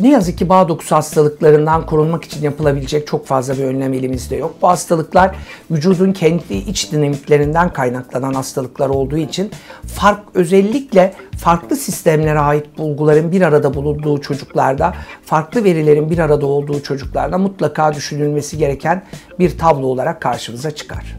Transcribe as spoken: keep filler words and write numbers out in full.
Ne yazık ki bağ dokusu hastalıklarından korunmak için yapılabilecek çok fazla bir önlem elimizde yok. Bu hastalıklar vücudun kendi iç dinamiklerinden kaynaklanan hastalıklar olduğu için fark, özellikle farklı sistemlere ait bulguların bir arada bulunduğu çocuklarda, farklı verilerin bir arada olduğu çocuklarda mutlaka düşünülmesi gereken bir tablo olarak karşımıza çıkar.